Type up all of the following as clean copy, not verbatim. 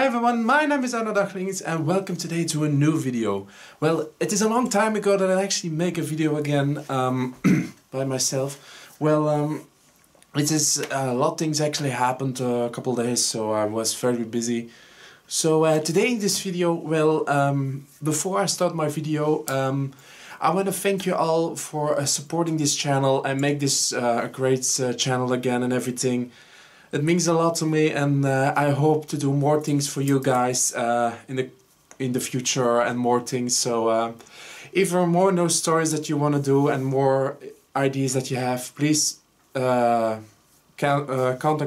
Hi everyone, my name is Arno Daglinckx and welcome today to a new video. Well, it is a long time ago that I actually make a video again by myself. Well, it is a lot of things actually happened a couple of days, so I was very busy. So today in this video, well, before I start my video, I want to thank you all for supporting this channel and make this a great channel again and everything. It means a lot to me, and I hope to do more things for you guys in the future and more things. So if there are more new stories that you want to do and more ideas that you have, please contact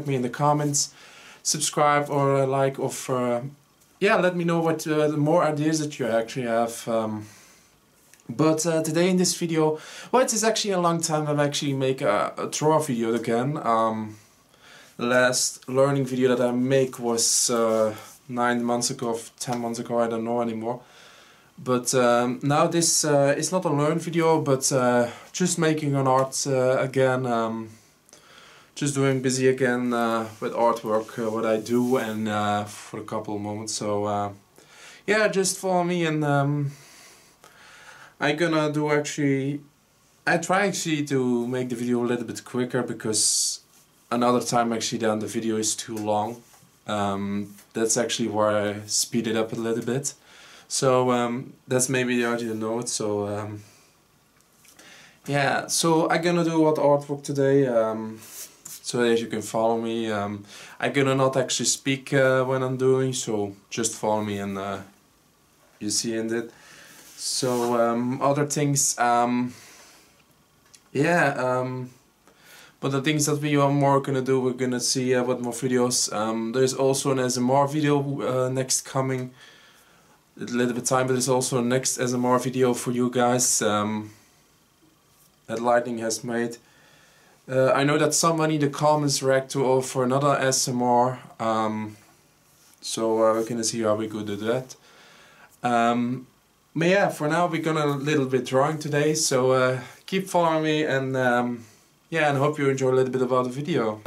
me in the comments, subscribe or like, or yeah, let me know what the more ideas that you actually have. But today in this video, well, it is actually a long time that I actually make a draw video again. Last learning video that I make was 9 months ago, 10 months ago, I don't know anymore. But now this is not a learn video, but just making an art again, just doing busy again with artwork, what I do, and for a couple of moments. So yeah, just follow me, and I'm gonna do actually, I try actually to make the video a little bit quicker, because another time actually then the video is too long. That's actually why I speed it up a little bit. So that's maybe you already know it. So yeah, so I'm gonna do what artwork today, so that you can follow me. I'm gonna not actually speak when I'm doing, so just follow me and you see in it. So other things, yeah. But the things that we are more gonna do, we're gonna see what more videos. There's also an ASMR video next coming. A little bit time, but there's also a next ASMR video for you guys that Lightning has made. I know that somebody in the comments react to all for another ASMR. So we're gonna see how we could do that. But yeah, for now we're gonna a little bit drawing today. So keep following me, and yeah, and hope you enjoy a little bit about the video.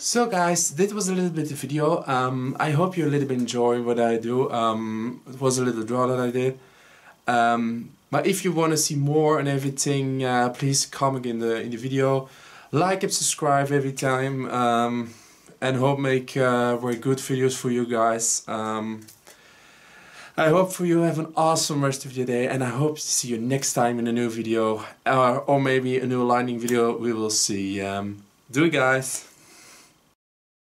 So guys, this was a little bit of video. I hope you a little bit enjoy what I do. It was a little draw that I did. But if you want to see more and everything, please comment in the video, like and subscribe every time, and hope make very good videos for you guys. I hope for you have an awesome rest of your day, and I hope to see you next time in a new video, or maybe a new lighting video. We will see. Do it, guys.